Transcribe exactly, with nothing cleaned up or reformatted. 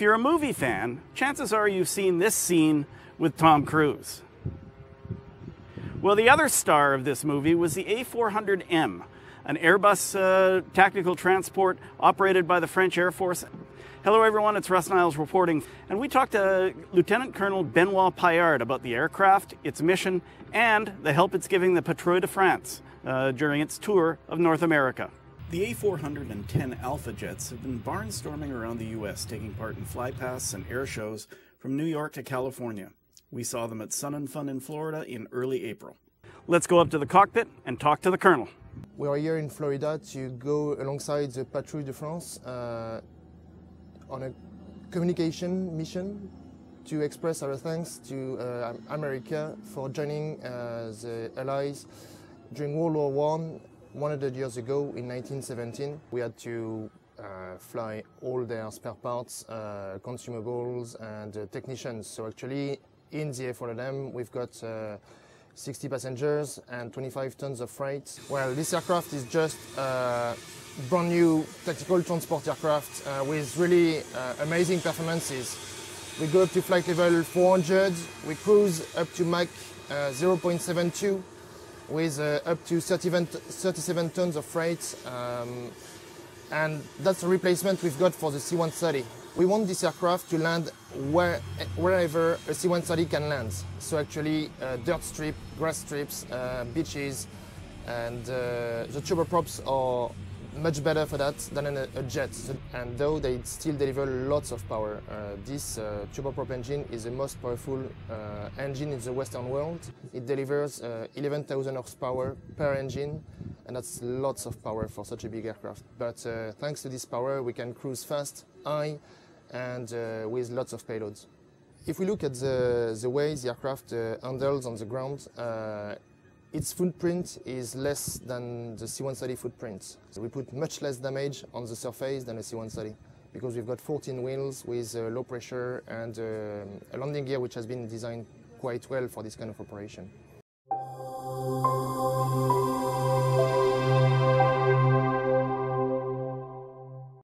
if you're a movie fan, chances are you've seen this scene with Tom Cruise. Well, the other star of this movie was the A four hundred M, an Airbus uh, tactical transport operated by the French Air Force. Hello everyone, it's Russ Niles reporting, and we talked to Lieutenant Colonel Benoit Paillard about the aircraft, its mission, and the help it's giving the Patrouille de France uh, during its tour of North America. The A four hundred ten Alpha jets have been barnstorming around the U S, taking part in flypasts and air shows from New York to California. We saw them at Sun and Fun in Florida in early April. Let's go up to the cockpit and talk to the Colonel. We are here in Florida to go alongside the Patrouille de France uh, on a communication mission to express our thanks to uh, America for joining uh, the Allies during World War One. one hundred years ago, in nineteen seventeen, we had to uh, fly all their spare parts, uh, consumables, and uh, technicians. So actually, in the A four hundred M, we've got uh, sixty passengers and twenty-five tons of freight. Well, this aircraft is just a brand new tactical transport aircraft uh, with really uh, amazing performances. We go up to flight level four hundred, we cruise up to Mach uh, zero point seven two. With uh, up to thirty-seven tons of freight, um, and that's a replacement we've got for the C one thirty. We want this aircraft to land where, wherever a C one thirty can land. So actually, uh, dirt strip, grass strips, uh, beaches, and uh, the turboprops are much better for that than in a, a jet. And though they still deliver lots of power, uh, this uh, turboprop engine is the most powerful uh, engine in the Western world. It delivers uh, eleven thousand horsepower per engine, and that's lots of power for such a big aircraft. But uh, thanks to this power, we can cruise fast, high, and uh, with lots of payloads. If we look at the, the way the aircraft uh, handles on the ground, uh, its footprint is less than the C one thirty footprint. So we put much less damage on the surface than a C one thirty because we've got fourteen wheels with uh, low pressure and uh, a landing gear which has been designed quite well for this kind of operation.